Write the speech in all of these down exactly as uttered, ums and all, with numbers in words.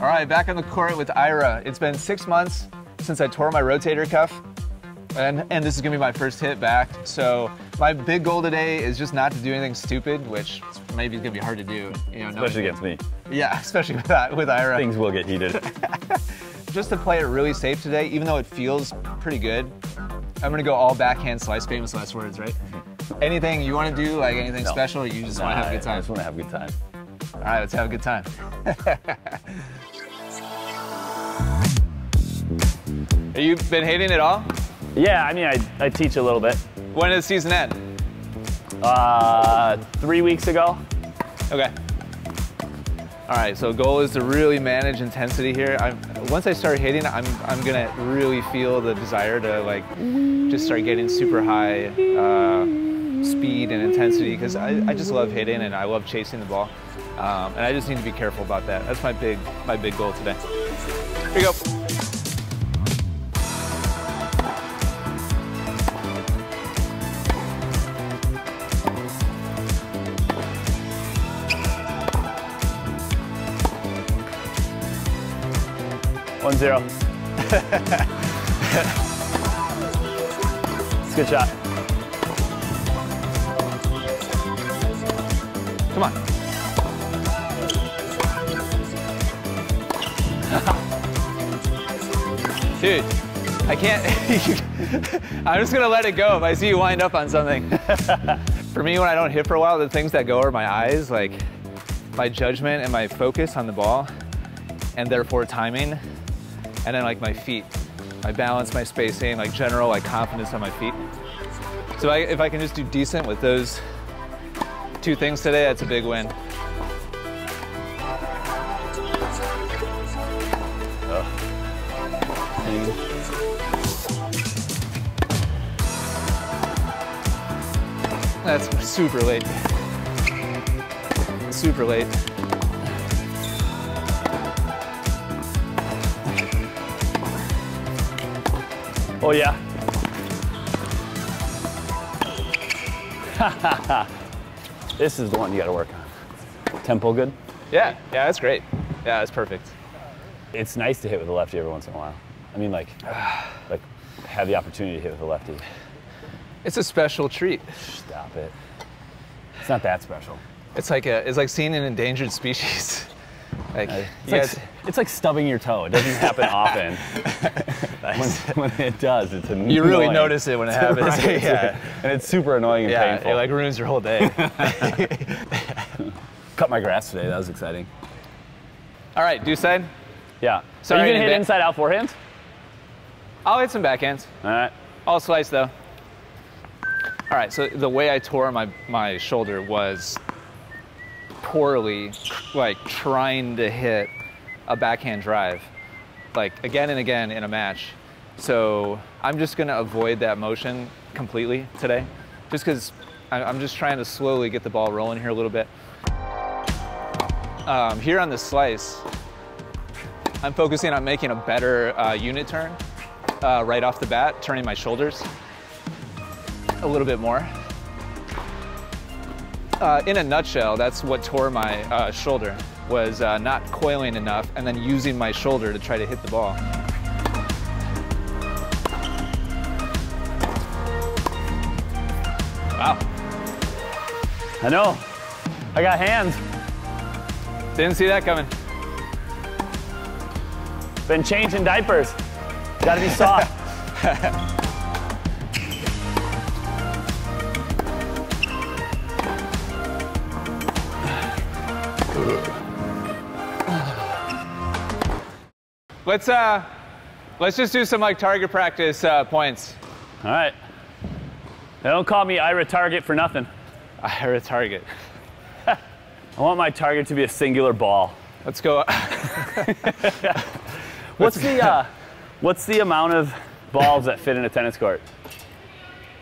All right, back on the court with Ira. It's been six months since I tore my rotator cuff, and, and this is gonna be my first hit back. So my big goal today is just not to do anything stupid, which maybe is gonna be hard to do. You know, especially against me. Yeah, especially with, that, with Ira. Things will get heated. Just to play it really safe today, even though it feels pretty good, I'm gonna go all backhand slice, famous last words, right? Anything you wanna do, like anything no. special, you just no, wanna have a good time? I just wanna have a good time. All right, let's have a good time. Have you been hating it all? Yeah, I mean, I, I teach a little bit. When did the season end? Uh, three weeks ago. Okay. All right, so goal is to really manage intensity here. I'm, once I start hitting, I'm, I'm gonna really feel the desire to like just start getting super high uh, speed and intensity, because I, I just love hitting and I love chasing the ball. Um, and I just need to be careful about that. That's my big, my big goal today. Here you go. One zero. It's a good shot. Come on. Dude, I can't. I'm just gonna let it go if I see you wind up on something. For me, when I don't hit for a while, the things that go are my eyes, like my judgment and my focus on the ball, and therefore timing, and then like my feet, my balance, my spacing, like general like confidence on my feet. So I, if I can just do decent with those two things today, that's a big win. Oh. That's super late. Super late. Oh yeah. This is the one you gotta work on. Tempo good? Yeah, yeah, that's great. Yeah, that's perfect. It's nice to hit with the lefty every once in a while. I mean, like, like have the opportunity to hit with the lefty. It's a special treat. Stop it. It's not that special. It's like a, it's like seeing an endangered species. Like, uh, it's, like guys... it's like stubbing your toe. It doesn't happen often. when, when it does, it's annoying. You really notice it when it happens. Right? Yeah. And it's super annoying and yeah, painful. It like ruins your whole day. Cut my grass today. That was exciting. All right, do side. Yeah. So are you gonna hit inside out forehands? I'll hit some backhands. All right. I'll slice though. All right. So the way I tore my my shoulder was poorly, like trying to hit a backhand drive, like again and again in a match. So I'm just gonna avoid that motion completely today, just because I'm just trying to slowly get the ball rolling here a little bit. Um, here on the slice, I'm focusing on making a better uh, unit turn uh, right off the bat, turning my shoulders a little bit more. Uh, in a nutshell, that's what tore my uh, shoulder, was uh, not coiling enough and then using my shoulder to try to hit the ball. Wow. I know. I got hands. Didn't see that coming. Been changing diapers. Gotta be soft. Let's uh, let's just do some like target practice uh, points. All right. They don't call me Ira Target for nothing. Ira Target. I want my target to be a singular ball. Let's go. What's the, uh, what's the amount of balls that fit in a tennis court?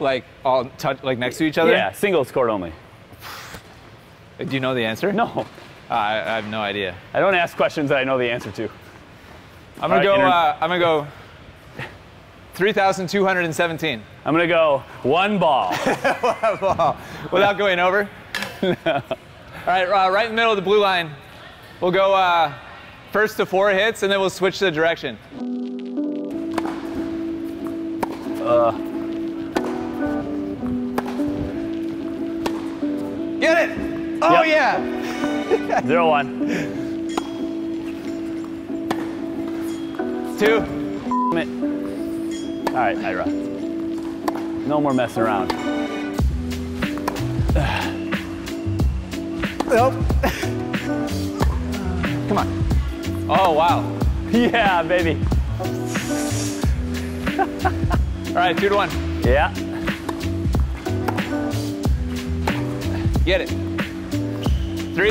Like all touch, like next to each other? Yeah, singles court only. Do you know the answer? No. Uh, I, I have no idea. I don't ask questions that I know the answer to. I'm gonna right, go, uh, I'm gonna go three thousand two hundred seventeen. I'm gonna go one ball. One ball. Without going over? No. All right, uh, right in the middle of the blue line. We'll go, uh, first to four hits, and then we'll switch the direction. Uh. Get it! Oh, yep. Yeah! Zero, one. Two. All right, Ira. No more messing around. Nope. Come on. Oh, wow. Yeah, baby. All right, two to one. Yeah. Get it. Three.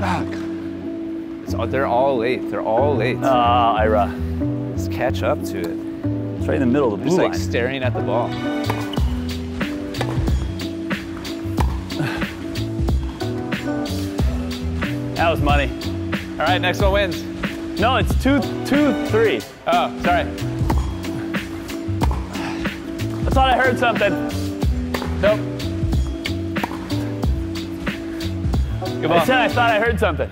Ah, it's all, they're all late. They're all late. Ah, uh, Ira. Let's catch up to it. It's right in the middle of the blue line. Just like staring at the ball. That was money. All right, next one wins. No, it's two, two, three. Oh, sorry. I thought I heard something. Nope. Good ball. I said I thought I heard something.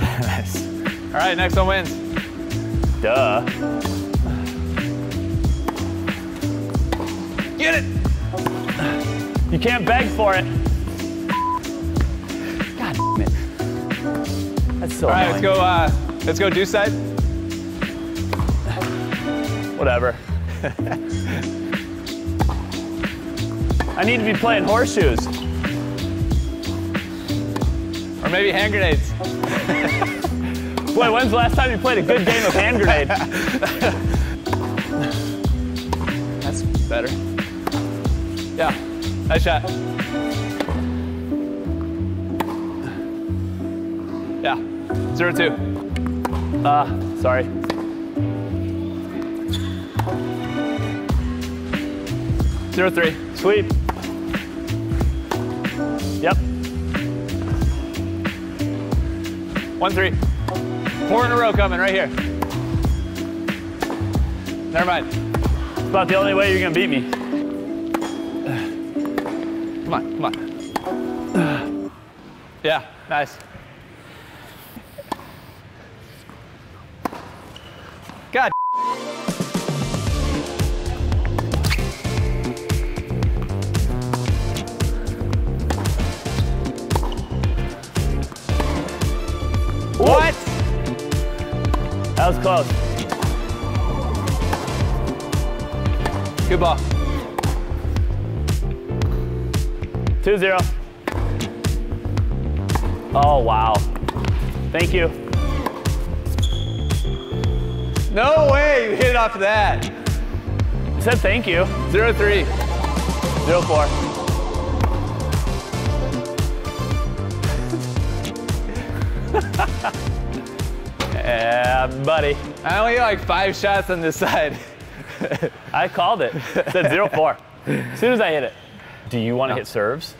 Nice. All right, next one wins. Duh. Get it. You can't beg for it. God damn it. That's so. All right, annoying. let's go. Uh, let's go deuce side. Whatever. I need to be playing horseshoes. Or maybe hand grenades. Boy, when's the last time you played a good game of hand grenade? That's better. Yeah, nice shot. Yeah, zero two. Ah, uh, sorry. Zero three. Sweep. Yep. One, three. Four in a row coming right here. Never mind. It's about the only way you're gonna beat me. Come on, come on. Yeah, nice. God. What? That was close. Good ball. two zero. Oh, wow. Thank you. No way you hit it off that. I said thank you. zero three. zero four. Yeah, buddy. I only got like five shots on this side. I called it. It said zero four. As soon as I hit it. Do you want to no. hit serves?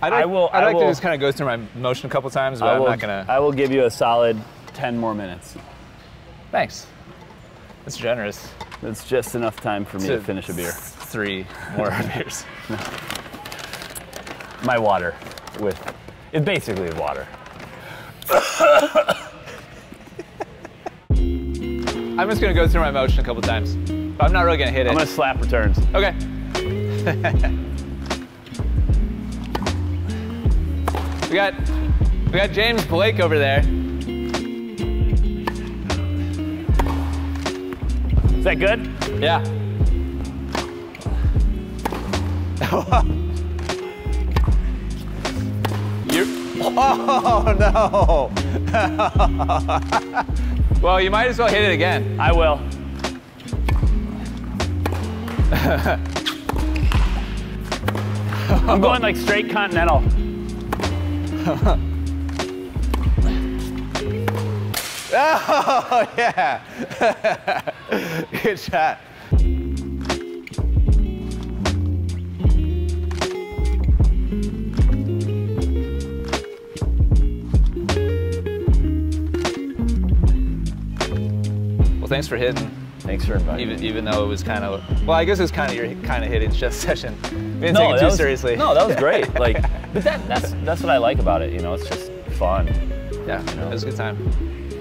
I'd like, I will, I'd I like will, to just kind of go through my motion a couple times, but I will, I'm not going to. I will give you a solid ten more minutes. Thanks. That's generous. That's just enough time for me to, to finish a beer. Three more beers. No. My water with, it's basically water. I'm just gonna go through my motion a couple times. But I'm not really gonna hit it. I'm gonna slap returns. Okay. we got we got James Blake over there. Is that good? Yeah. Oh, no. Well, you might as well hit it again. I will. I'm going like straight continental. Oh, yeah. Good shot. Thanks for hitting. Thanks for inviting even, me. Even though it was kind of, well, I guess it was kind of your kind of hitting session. We didn't no, take it too was, seriously. No, that was great. Like, but that, that's that's what I like about it. You know, it's just fun. Yeah, you know? It was a good time.